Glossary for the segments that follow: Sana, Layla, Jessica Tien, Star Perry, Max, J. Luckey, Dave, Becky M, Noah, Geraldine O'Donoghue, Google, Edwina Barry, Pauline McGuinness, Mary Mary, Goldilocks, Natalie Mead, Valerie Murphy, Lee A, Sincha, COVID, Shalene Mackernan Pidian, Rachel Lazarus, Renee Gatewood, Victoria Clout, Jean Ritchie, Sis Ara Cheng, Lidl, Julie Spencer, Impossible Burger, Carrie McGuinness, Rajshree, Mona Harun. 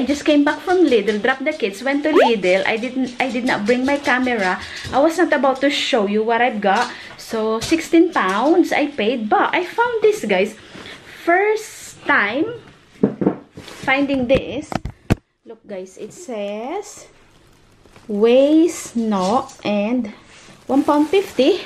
I just came back from Lidl, dropped the kids, went to Lidl. I did not bring my camera. I was not about to show you what I've got. So, 16 pounds I paid. But I found this, guys. First time finding this. Look, guys. It says waste not and £1.50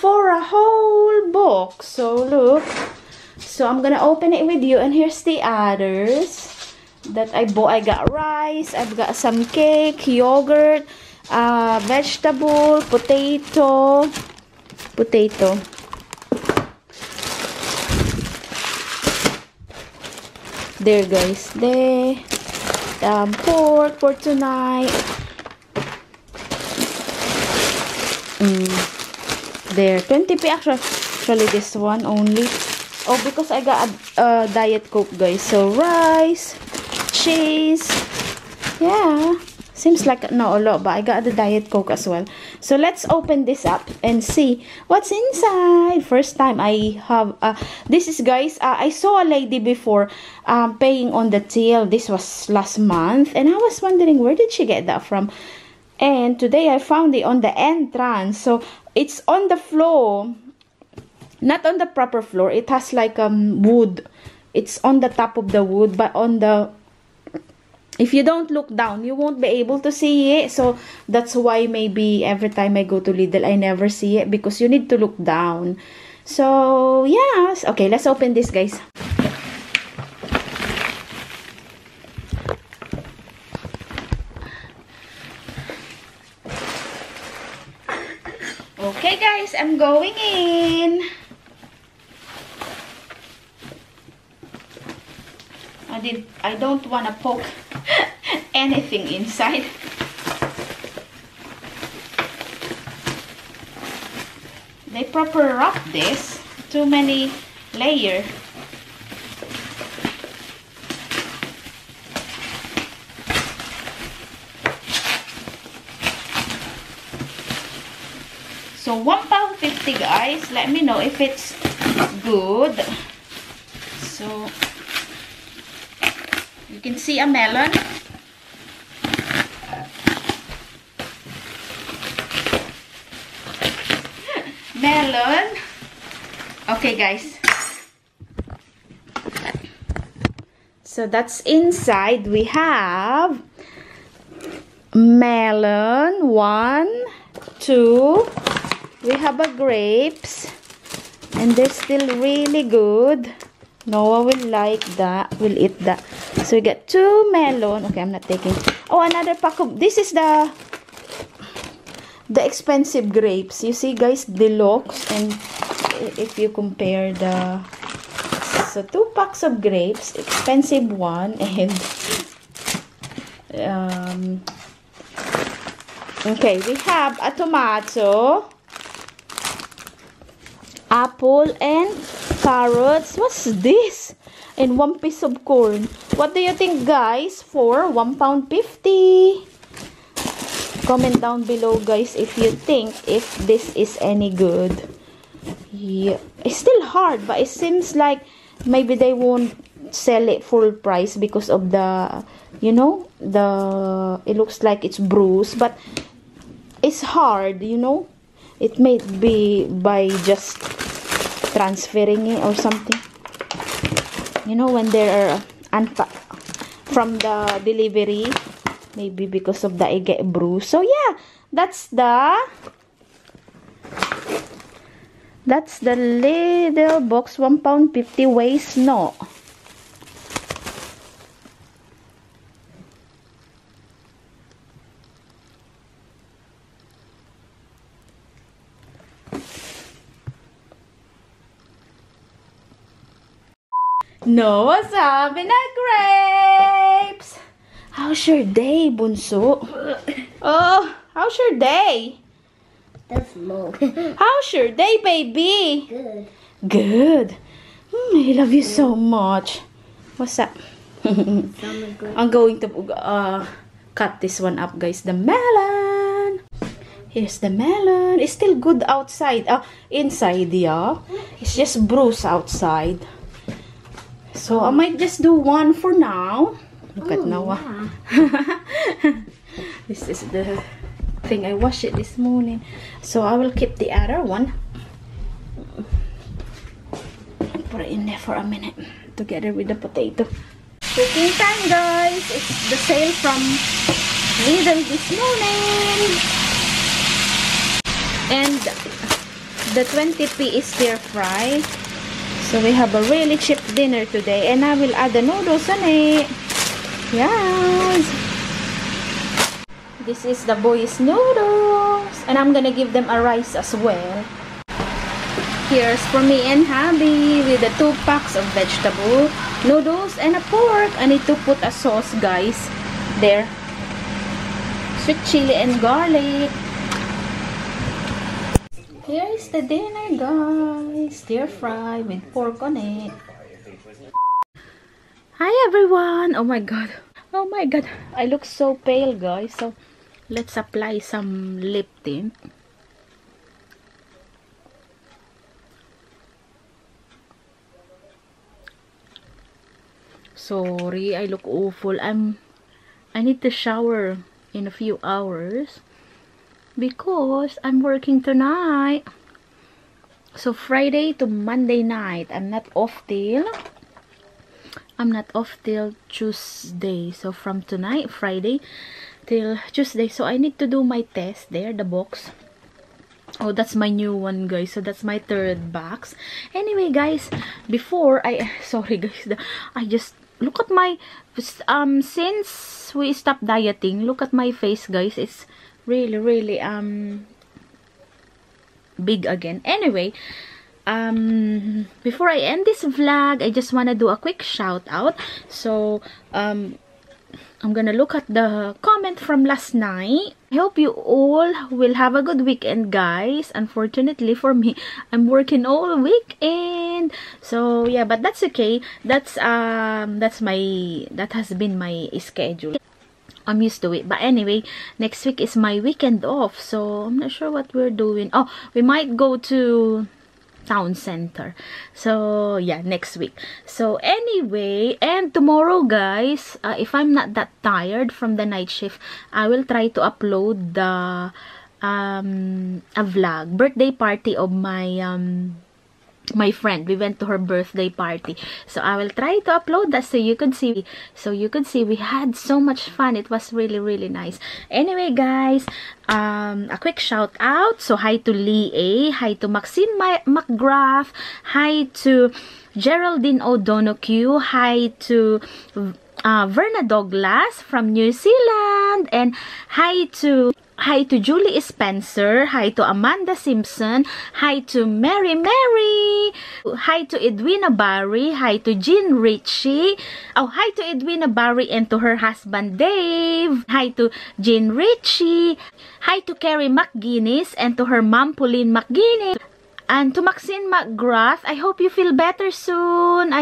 for a whole box. So, look. So, I'm gonna open it with you. And here's the others that I bought. I got rice, I've got some cake, yogurt, vegetable, potato. There, guys. There. Pork for tonight. There. 20p actually this one only. Oh, because I got a Diet Coke, guys. So, rice, cheese. Yeah, seems like not a lot, but I got the Diet Coke as well. So let's open this up and see what's inside. First time I have this is, guys, I saw a lady before paying on the till. This was last month, and I was wondering where did she get that from, and today I found it on the entrance. So it's on the floor, not on the proper floor. It has like wood. It's on the top of the wood, but on the, if you don't look down, you won't be able to see it. So, that's why maybe every time I go to Lidl, I never see it. Because you need to look down. So, yes. Okay, let's open this, guys. Okay, guys. I'm going in. I don't want to poke anything inside. They proper wrap this. Too many layers. So £1.50, guys. Let me know if it's good. So, you can see a melon. Melon. Okay, guys. So that's inside. We have melon. 1, 2. We have a grapes. And they're still really good. Noah will like that. Will eat that. So we got 2 melon. Okay, I'm not taking. Oh, another pack of. This is the expensive grapes. You see, guys, deluxe. And if you compare the, so 2 packs of grapes, expensive one, and okay, we have a tomato, apple, and carrots. What's this? And 1 piece of corn. What do you think, guys, for £1.50? Comment down below, guys, if you think if this is any good. Yeah, it's still hard, but it seems like maybe they won't sell it full price because of the, you know, the, it looks like it's bruised, but it's hard, you know. It may be by just transferring it or something. You know, when they're from the delivery, maybe because of that, I get bruised. So, yeah, that's the little box, £1.50, waste not. Noah's having a grapes. How's your day, Bunso? Oh, how's your day? That's low. How's your day, baby? Good. Good. I love you so much. What's up? I'm going to cut this one up, guys. The melon. Here's the melon. It's still good outside. Inside, yeah. It's just bruised outside. So I might just do one for now. Look at Noah. Yeah. This is the thing. I washed it this morning. So I will keep the other one. Put it in there for a minute together with the potato. Cooking time, guys. It's the sale from Lidl this morning. And the 20p is stir fry. So we have a really cheap dinner today. And I will add the noodles on it. Yes. This is the boys' noodles. And I'm gonna give them a rice as well. Here's for me and hubby with the 2 packs of vegetable, noodles, and a pork. I need to put a sauce, guys. There. Sweet chili and garlic. Here is the dinner, guys. Stir fry with pork on it. Hi, everyone. Oh, my God. Oh, my God. I look so pale, guys. So, let's apply some lip tint. Sorry, I look awful. I need to shower in a few hours because I'm working tonight. So Friday to Monday night, I'm not off till Tuesday. So from tonight, Friday till Tuesday. So I need to do my test there, the box. Oh, that's my new one, guys. So that's my 3rd box. Anyway, guys, I just look at my since we stopped dieting, look at my face, guys. It's really big again. Anyway, before I end this vlog, I just want to do a quick shout out. So I'm gonna look at the comment from last night. I hope you all will have a good weekend, guys. Unfortunately for me, I'm working all weekend. So yeah, but that's okay. That has been my schedule. I'm used to it. But anyway, next week is my weekend off, so I'm not sure what we're doing. Oh, we might go to town center. So yeah, next week. So anyway, and tomorrow, guys, if I'm not that tired from the night shift, I will try to upload the a vlog, birthday party of my my friend. We went to her birthday party, so I will try to upload that so you could see we had so much fun. It was really nice. Anyway, guys, a quick shout out. So hi to Lee A, hi to Maxine Ma McGrath, hi to Geraldine O'Donoghue, hi to Verna Douglas from New Zealand, and hi to Julie Spencer, hi to Amanda Simpson, hi to Mary Mary, hi to Edwina Barry, hi to Jean Ritchie, oh, hi to Edwina Barry and to her husband Dave, hi to Jean Ritchie, hi to Carrie McGuinness and to her mom Pauline McGuinness. And to Maxine Ma McGrath, I hope you feel better soon.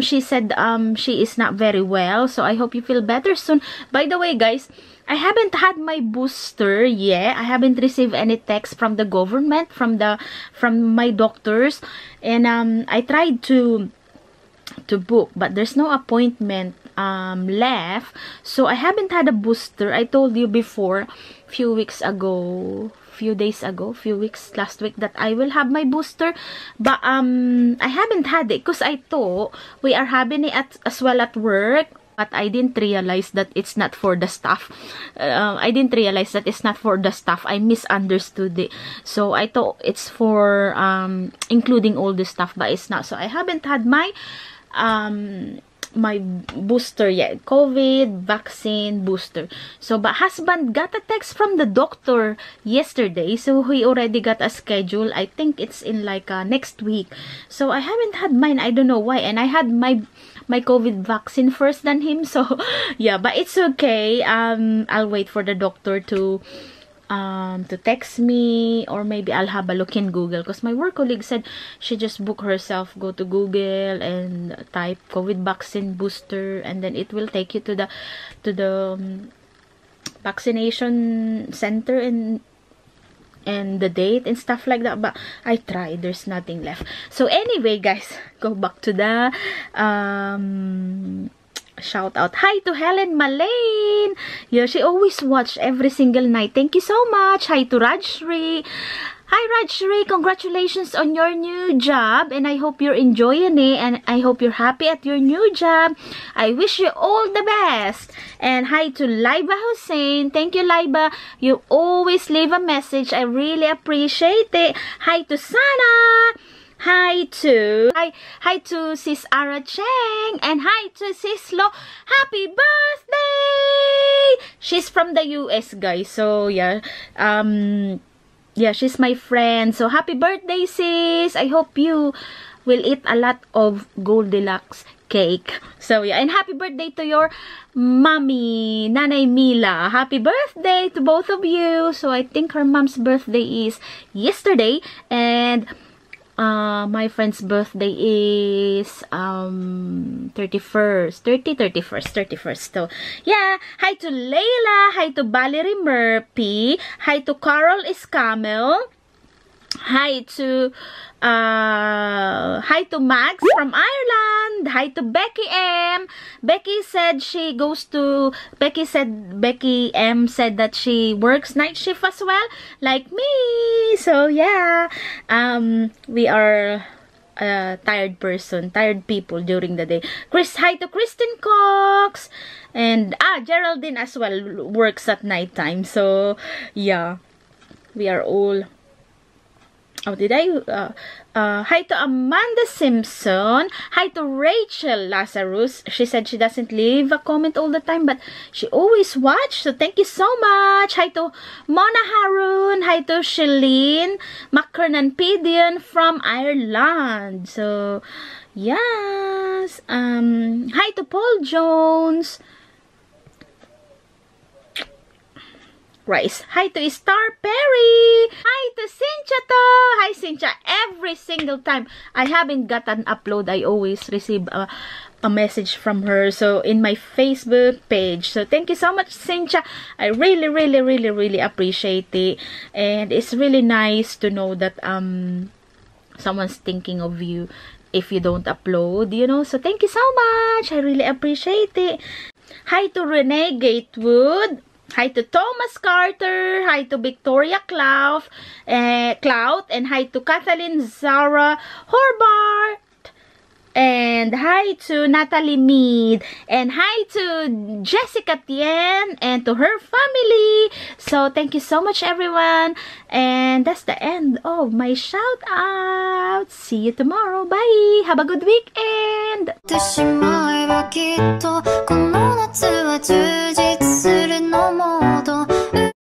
She said she is not very well, so I hope you feel better soon. By the way, guys, I haven't had my booster yet. I haven't received any text from the government, from my doctors, and I tried to book, but there's no appointment left. So I haven't had a booster. I told you before, last week that I will have my booster, but I haven't had it because I thought we are having it as well at work, but I didn't realize that it's not for the staff. I misunderstood it, so I thought it's for including all the staff, but it's not. So I haven't had my my booster yet, COVID vaccine booster. So but husband got a text from the doctor yesterday, so he already got a schedule. I think it's in like next week. So I haven't had mine. I don't know why. And I had my COVID vaccine first than him, so yeah, but it's okay. I'll wait for the doctor to text me, or maybe I'll have a look in Google, because my work colleague said she just booked herself, go to Google and type COVID vaccine booster, and then it will take you to the vaccination center and the date and stuff like that. But I tried, there's nothing left. So anyway, guys, go back to the Shout out. Hi to Helen Maline. Yeah, she always watch every single night. Thank you so much. Hi to Rajshree. Hi Rajshree, congratulations on your new job and I hope you're enjoying it and I hope you're happy at your new job. I wish you all the best. And hi to Laiba Hussein. Thank you Laiba. You always leave a message. I really appreciate it. Hi to Sana. Hi to Sis Ara Cheng and hi to Sis Lo. Happy birthday! She's from the US, guys. So yeah, yeah, she's my friend. So happy birthday, sis! I hope you will eat a lot of Goldilocks cake. So yeah, and happy birthday to your mommy, Nanay Mila. Happy birthday to both of you. So I think her mom's birthday is yesterday and my friend's birthday is 31st. So yeah, hi to Layla, hi to Valerie Murphy, hi to Carol Iskamel, hi to Max from Ireland, hi to Becky M. Becky M said that she works night shift as well, like me. So yeah, we are tired people during the day. Hi to Kristen Cox and Geraldine as well works at night time. So yeah, we are all. Hi to Amanda Simpson. Hi to Rachel Lazarus. She said she doesn't leave a comment all the time, but she always watch. So thank you so much. Hi to Mona Harun. Hi to Shalene Mackernan Pidian from Ireland. So yes. Hi to Paul Jones. Rice. Hi to Star Perry. Hi to Sincha to. Hi Sincha. Every single time I haven't got an upload, I always receive a message from her. So in my Facebook page. So thank you so much Sincha. I really appreciate it. And it's really nice to know that someone's thinking of you if you don't upload, you know. So thank you so much. I really appreciate it. Hi to Renee Gatewood. Hi to Thomas Carter, hi to Victoria Clout, and hi to Kathleen Zara Horbart, and hi to Natalie Mead, and hi to Jessica Tien, and to her family. So thank you so much everyone, and that's the end of my shout out. See you tomorrow, bye, have a good weekend.